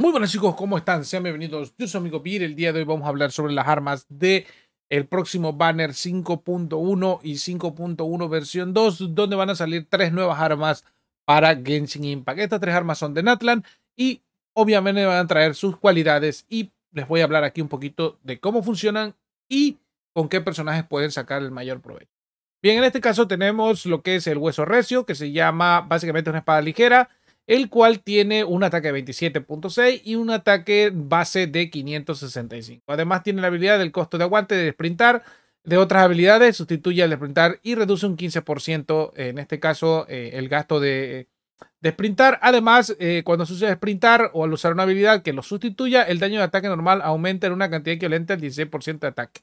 Muy buenas chicos, ¿cómo están? Sean bienvenidos, yo soy amigo Pir. El día de hoy vamos a hablar sobre las armas de el próximo banner 5.1 y 5.1 versión 2, donde van a salir 3 nuevas armas para Genshin Impact. Estas 3 armas son de Natlan y obviamente van a traer sus cualidades, y les voy a hablar aquí un poquito de cómo funcionan y con qué personajes pueden sacar el mayor provecho. Bien, en este caso tenemos lo que es el Hueso Recio, que se llama básicamente una espada ligera, el cual tiene un ataque de 27.6 y un ataque base de 565. Además tiene la habilidad del costo de aguante de sprintar. De otras habilidades, sustituye al sprintar y reduce un 15%, en este caso, el gasto de sprintar. Además, cuando sucede sprintar o al usar una habilidad que lo sustituya, el daño de ataque normal aumenta en una cantidad equivalente al 16% de ataque.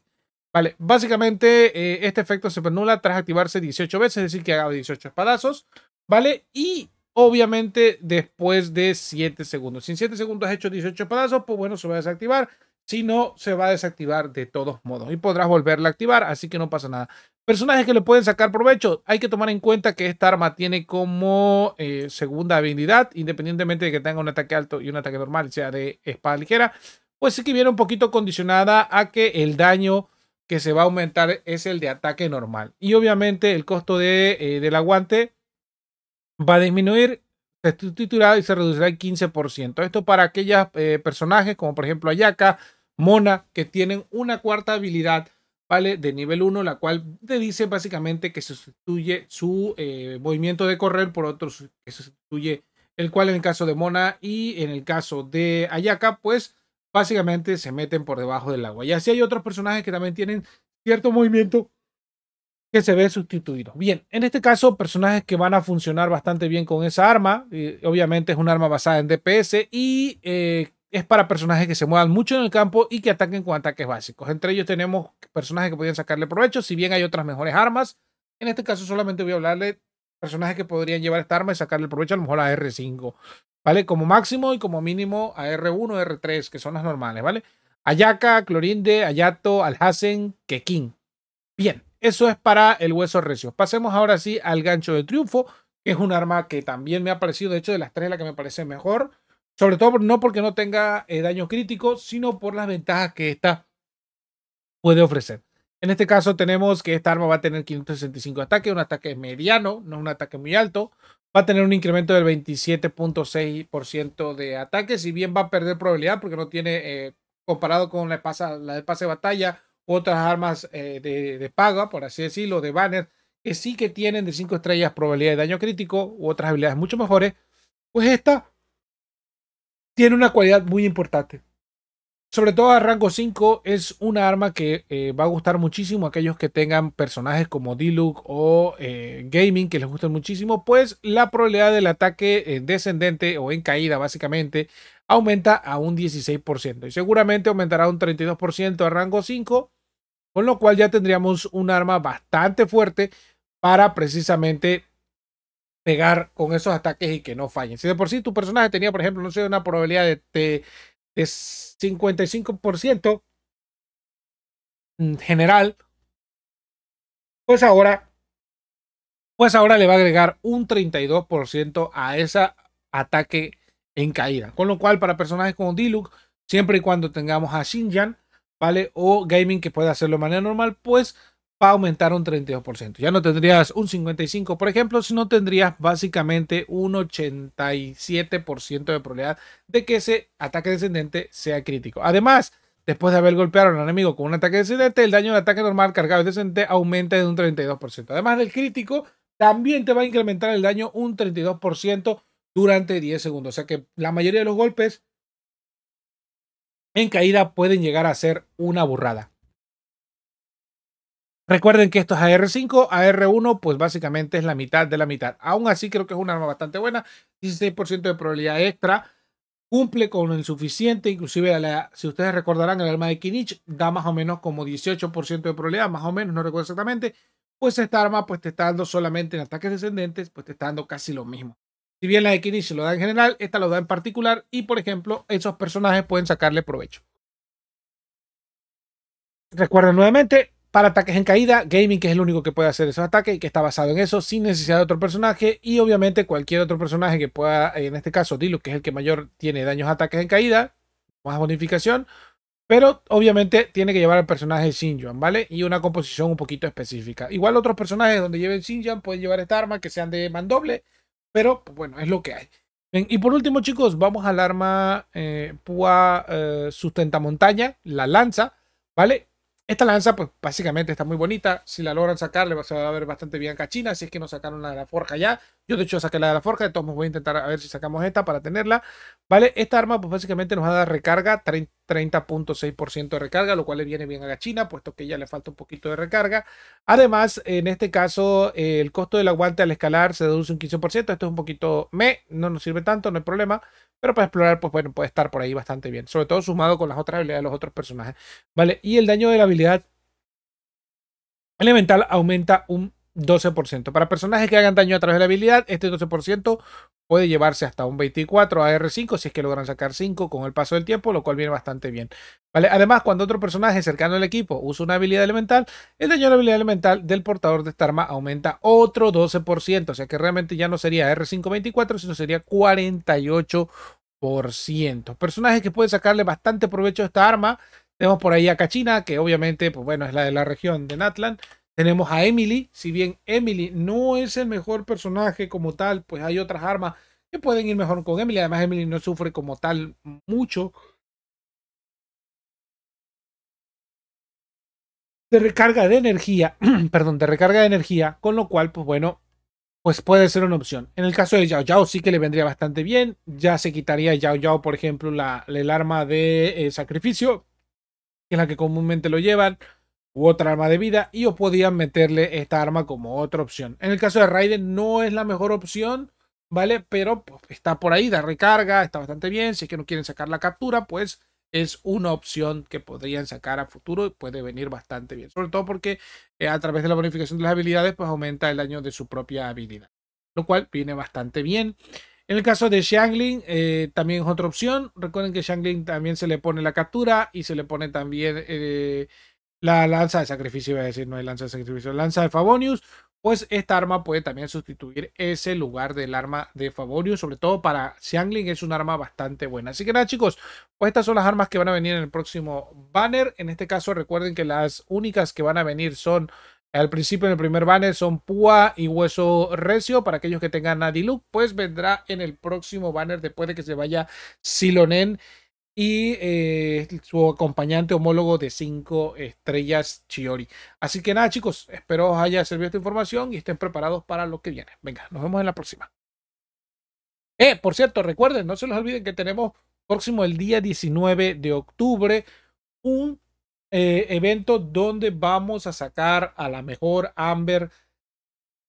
Vale, básicamente este efecto se anula tras activarse 18 veces, es decir, que haga 18 espadazos. Vale, y obviamente después de 7 segundos. Si en 7 segundos has hecho 18 espadazos, pues bueno, se va a desactivar. Si no, se va a desactivar de todos modos. Y podrás volverla a activar, así que no pasa nada. Personajes que le pueden sacar provecho. Hay que tomar en cuenta que esta arma tiene como segunda habilidad, independientemente de que tenga un ataque alto y un ataque normal, sea de espada ligera. Pues sí que viene un poquito condicionada a que el daño que se va a aumentar es el de ataque normal. Y obviamente el costo del aguante va a disminuir, se sustituirá y se reducirá el 15%. Esto para aquellos personajes como por ejemplo Ayaka, Mona, que tienen una cuarta habilidad, ¿vale?, de nivel 1, la cual te dice básicamente que sustituye su movimiento de correr por otro que sustituye, el cual en el caso de Mona y en el caso de Ayaka, pues básicamente se meten por debajo del agua. Y así hay otros personajes que también tienen cierto movimiento que se ve sustituido. Bien, en este caso personajes que van a funcionar bastante bien con esa arma, obviamente es un arma basada en DPS y es para personajes que se muevan mucho en el campo y que ataquen con ataques básicos. Entre ellos tenemos personajes que podrían sacarle provecho, si bien hay otras mejores armas. En este caso solamente voy a hablarle de personajes que podrían llevar esta arma y sacarle provecho, a lo mejor a R5, ¿vale?, como máximo, y como mínimo a R1, R3, que son las normales, ¿vale? Ayaka, Clorinde, Ayato, Alhazen, Kekin. Bien, eso es para el Hueso Recio. Pasemos ahora sí al Gancho de Triunfo, que es un arma que también me ha parecido, de hecho, de las tres, la que me parece mejor. Sobre todo no porque no tenga daño crítico, sino por las ventajas que esta puede ofrecer. En este caso tenemos que esta arma va a tener 565 ataques, un ataque mediano, no un ataque muy alto. Va a tener un incremento del 27.6% de ataque, si bien va a perder probabilidad porque no tiene, comparado con la de pase de batalla, otras armas de paga, por así decirlo, de banner, que sí que tienen de 5 estrellas probabilidad de daño crítico u otras habilidades mucho mejores, pues esta tiene una cualidad muy importante. Sobre todo a rango 5 es una arma que va a gustar muchísimo a aquellos que tengan personajes como Diluc o Gaming, que les gusten muchísimo, pues la probabilidad del ataque descendente o en caída básicamente aumenta a un 16% y seguramente aumentará un 32% a rango 5, con lo cual ya tendríamos un arma bastante fuerte para precisamente pegar con esos ataques y que no fallen. Si de por sí tu personaje tenía, por ejemplo, no sé, una probabilidad de 55% general, pues ahora le va a agregar un 32% a ese ataque en caída, con lo cual para personajes como Diluc, siempre y cuando tengamos a Shinjuan, vale, o Gaming, que pueda hacerlo de manera normal, pues va a aumentar un 32%. Ya no tendrías un 55%, por ejemplo, sino tendrías básicamente un 87% de probabilidad de que ese ataque descendente sea crítico. Además, después de haber golpeado al enemigo con un ataque descendente, el daño de ataque normal cargado y descendente aumenta en un 32%. Además del crítico, también te va a incrementar el daño un 32% durante 10 segundos. O sea que la mayoría de los golpes en caída pueden llegar a ser una burrada. Recuerden que esto es AR5, AR1 pues básicamente es la mitad de la mitad. Aún así creo que es un arma bastante buena, 16% de probabilidad extra, cumple con el suficiente, inclusive si ustedes recordarán el arma de Kinnich da más o menos como 18% de probabilidad, más o menos, no recuerdo exactamente, pues esta arma pues te está dando solamente en ataques descendentes, pues te está dando casi lo mismo. Si bien la de Kinnich se lo da en general, esta lo da en particular y por ejemplo esos personajes pueden sacarle provecho. Recuerden nuevamente, Para ataques en caída, Gaming, que es el único que puede hacer esos ataques y que está basado en eso, sin necesidad de otro personaje. Y obviamente cualquier otro personaje que pueda, en este caso Diluc, que es el que mayor tiene daños ataques en caída, más bonificación. Pero obviamente tiene que llevar al personaje Shinjuan, ¿vale? Y una composición un poquito específica. Igual otros personajes donde lleven Shinjuan pueden llevar esta arma, que sean de mandoble. Pero bueno, es lo que hay. Bien, y por último, chicos, vamos al arma Púa Sustentamontaña, la lanza, ¿vale? Esta lanza, pues básicamente está muy bonita. Si la logran sacar, se va a ver bastante bien Gachina. Si es que no sacaron la de la forja ya. Yo, de hecho, saqué la de la forja. De todos modos, voy a intentar a ver si sacamos esta para tenerla. ¿Vale? Esta arma, pues básicamente nos va a dar recarga. 30.6% de recarga, lo cual le viene bien a Gachina, puesto que ya le falta un poquito de recarga. Además, en este caso, el costo del aguante al escalar se deduce un 15%. Esto es un poquito no nos sirve tanto, no hay problema. Pero para explorar, pues bueno, puede estar por ahí bastante bien. Sobre todo sumado con las otras habilidades de los otros personajes. Vale, y el daño de la habilidad elemental aumenta un 12%. Para personajes que hagan daño a través de la habilidad, este 12% puede llevarse hasta un 24 a R5 si es que logran sacar 5 con el paso del tiempo, lo cual viene bastante bien. Vale, además, cuando otro personaje cercano al equipo usa una habilidad elemental, el daño de la habilidad elemental del portador de esta arma aumenta otro 12%, o sea que realmente ya no sería R5 24, sino sería 48%. Personajes que pueden sacarle bastante provecho a esta arma, tenemos por ahí a Gachina, que obviamente, pues bueno, es la de la región de Natlan. Tenemos a Emily, si bien Emily no es el mejor personaje como tal, pues hay otras armas que pueden ir mejor con Emily. Además, Emily no sufre como tal mucho de recarga de energía, perdón, de recarga de energía, con lo cual, pues bueno, pues puede ser una opción. En el caso de Yao Yao sí que le vendría bastante bien, ya se quitaría Yao Yao, por ejemplo, el arma de sacrificio, que es la que comúnmente lo llevan, u otra arma de vida, y os podían meterle esta arma como otra opción. En el caso de Raiden no es la mejor opción, ¿vale? Pero pues, está por ahí, da recarga, está bastante bien. Si es que no quieren sacar la captura, pues es una opción que podrían sacar a futuro y puede venir bastante bien. Sobre todo porque a través de la bonificación de las habilidades, pues aumenta el daño de su propia habilidad, lo cual viene bastante bien. En el caso de Xiangling, también es otra opción. Recuerden que Xiangling también se le pone la captura y se le pone también... la lanza de sacrificio, iba a decir, no hay lanza de sacrificio, lanza de Favonius, pues esta arma puede también sustituir ese lugar del arma de Favonius, sobre todo para Xiangling es un arma bastante buena. Así que nada, chicos, pues estas son las armas que van a venir en el próximo banner. En este caso recuerden que las únicas que van a venir son, al principio en el primer banner, son Púa y Hueso Recio. Para aquellos que tengan a Diluc, pues vendrá en el próximo banner después de que se vaya Silonen y su acompañante homólogo de 5 estrellas, Chiori. Así que nada, chicos, espero os haya servido esta información y estén preparados para lo que viene. Venga, nos vemos en la próxima. Por cierto, recuerden, no se les olviden que tenemos próximo el día 19 de octubre un evento donde vamos a sacar a la mejor Amber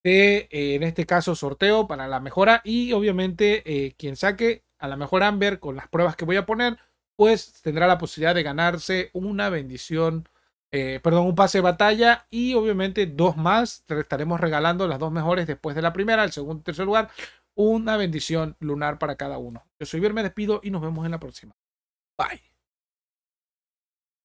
de, en este caso, sorteo para la mejora. Y obviamente quien saque a la mejor Amber con las pruebas que voy a poner, pues tendrá la posibilidad de ganarse una bendición, un pase de batalla, y obviamente dos más. Estaremos regalando las dos mejores después de la primera, el segundo y tercer lugar, una bendición lunar para cada uno. Yo soy Bier, me despido y nos vemos en la próxima. Bye.